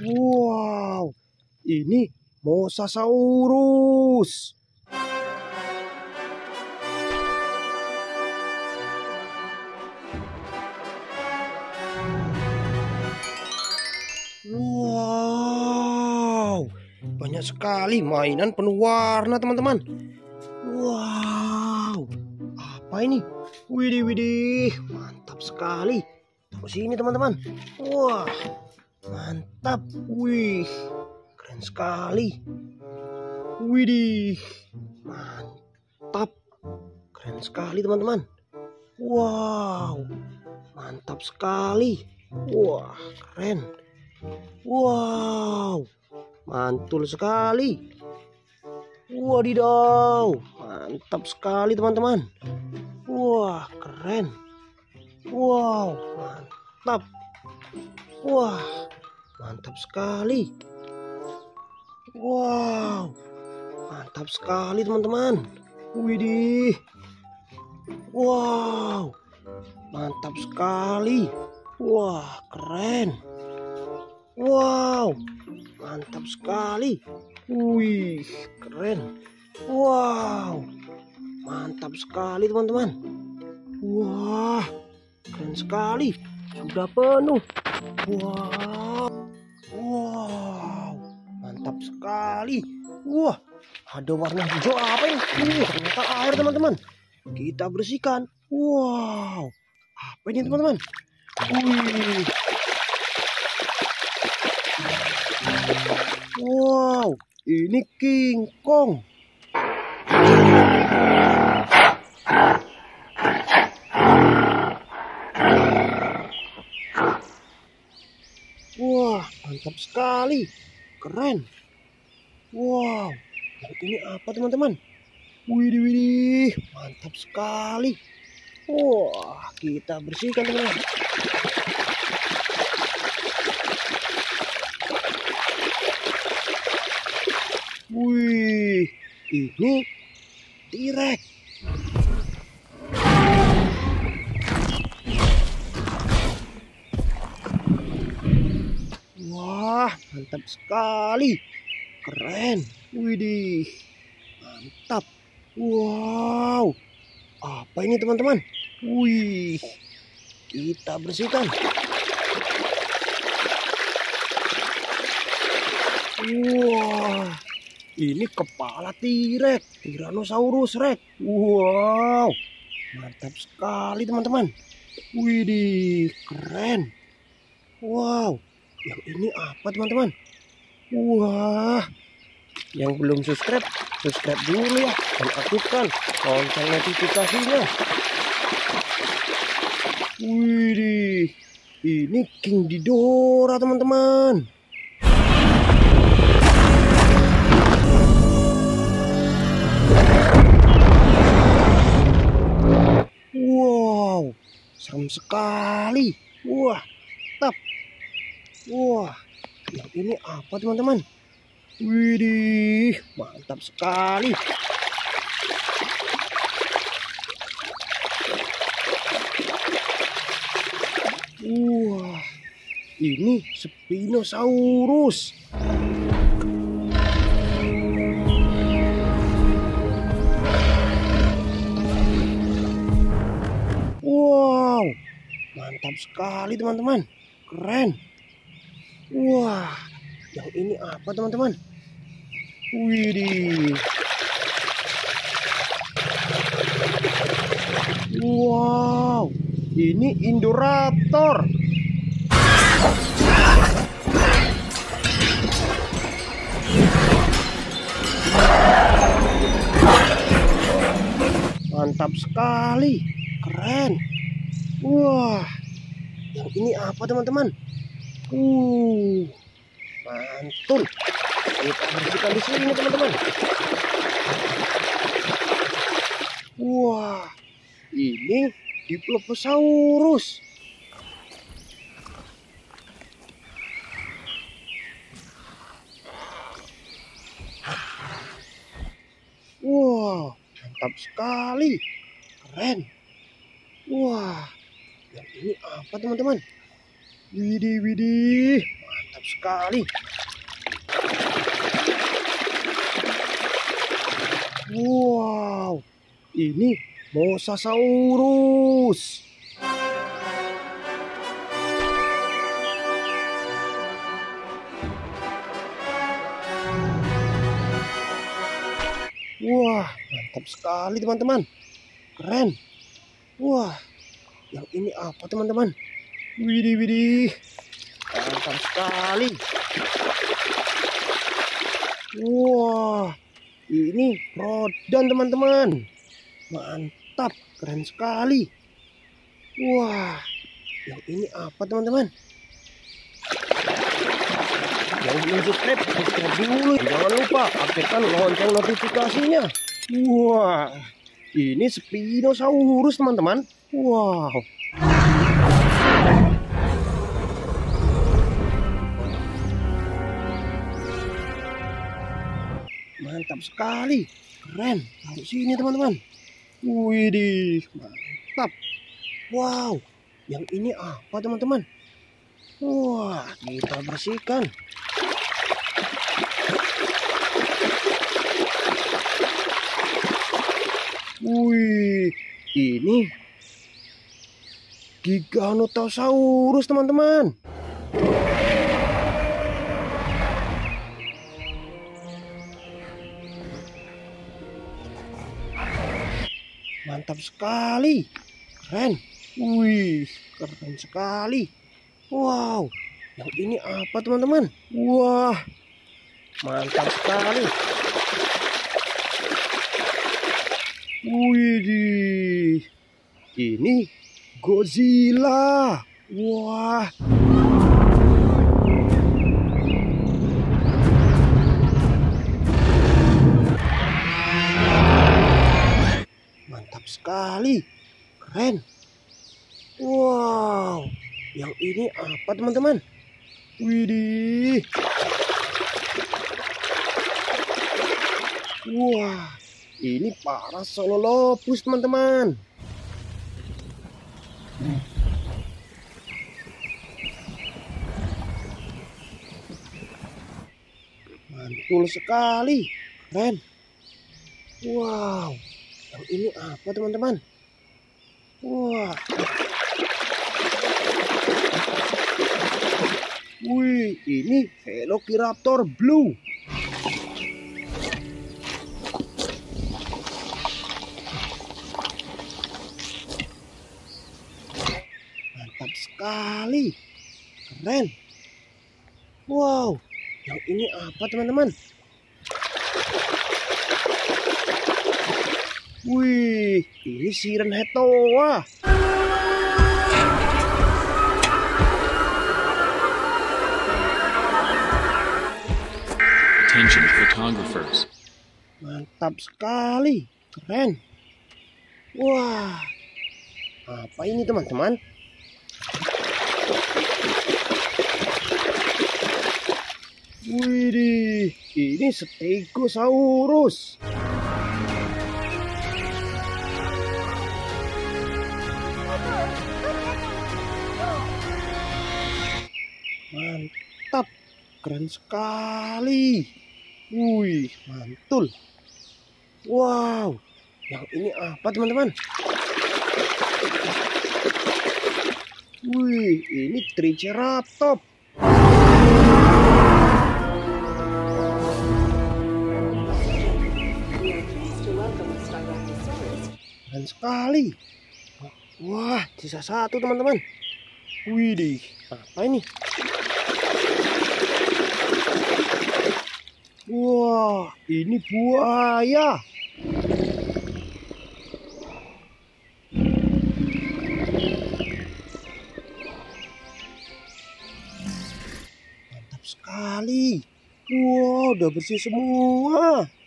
Wow, ini Mosasaurus. Wow, banyak sekali mainan penuh warna, teman-teman. Wow, apa ini? Widih, widih, mantap sekali. Taruh sini, teman-teman. Wah, mantap. Wih, keren sekali. Widih, mantap. Keren sekali, teman-teman. Wow, mantap sekali. Wah, keren. Wow, mantul sekali. Wadidaw, mantap sekali, teman-teman. Wah, keren. Wow, mantap. Wah, mantap sekali. Wow, mantap sekali, teman-teman. Widih. Wow, mantap sekali. Wah, keren. Wow, mantap sekali. Wih, keren. Wow, mantap sekali, teman-teman. Wah, keren sekali. Sudah penuh. Wow, wow, mantap sekali. Wah, ada warna hijau apa ini? Ternyata air, teman-teman. Kita bersihkan. Wow, apa ini, teman-teman? Wih. Wow, ini King Kong. Wah, mantap sekali. Keren. Wow, ini apa, teman-teman? Widih, widih, mantap sekali. Wah, kita bersihkan, teman-teman. Wih, ini T-Rex. Wah, mantap sekali. Keren. Widih, mantap. Wow, apa ini, teman-teman? Wih, kita bersihkan. Wah, ini kepala T-Rex, Tyrannosaurus Rex. Wow, mantap sekali, teman-teman. Widih, keren. Wow, yang ini apa, teman-teman? Wah, yang belum subscribe, subscribe dulu ya. Dan aktifkan lonceng notifikasinya. Widih, ini King Ghidorah, teman-teman. Wow, serem sekali. Wah, mantap. Wah, yang ini apa, teman-teman? Widih, mantap sekali. Wah, ini Spinosaurus. Wow, mantap sekali, teman-teman. Keren. Wah, yang ini apa, teman-teman? Widih. Wow, ini indorator. Mantap sekali. Keren. Wah, yang ini apa, teman-teman? Mantul. Kita bersihkan di sini, teman-teman. Wah, ini Dilophosaurus. Wah, mantap sekali. Keren. Wah, yang ini apa, teman-teman? Widih, widih, mantap sekali. Wow, ini Mosasaurus. Wah, mantap sekali teman-teman. Keren. Wah, yang ini apa teman-teman? Widih, widih. Mantap sekali. Wah, ini Rodan teman-teman. Mantap, keren sekali. Wah, yang ini apa teman-teman? Jangan lupa subscribe dulu. Jangan lupa aktifkan lonceng notifikasinya. Wah, ini Spinosaurus teman-teman. Wow. Mantap sekali, keren. Taruh sini teman-teman. Widih, mantap. Wow, yang ini apa teman-teman? Wah, kita bersihkan. Wih, ini Giganotosaurus teman-teman. Mantap sekali, keren. Wih, keren sekali. Wow, yang ini apa teman-teman? Wah, mantap sekali. Wih, ini Godzilla. Wah, sekali, keren. Wow, yang ini apa teman-teman? Widih. Wah, ini Parasololopus teman-teman. Mantul sekali, keren. Wow, yang ini apa teman-teman? Wah. Wih, ini Velociraptor Blue. Mantap sekali. Keren. Wow, yang ini apa teman-teman? Wih, ini siren heto. Wah, attention photographers. Mantap sekali, keren. Wah, apa ini teman-teman? Wih, ini Stegosaurus. Mantap, keren sekali. Wih, mantul. Wow, yang ini apa teman-teman? Wih, ini triceratops. Keren sekali. Wah, sisa satu teman-teman. Widih, apa ini? Wah, ini buaya. Mantap sekali. Wah, udah bersih semua.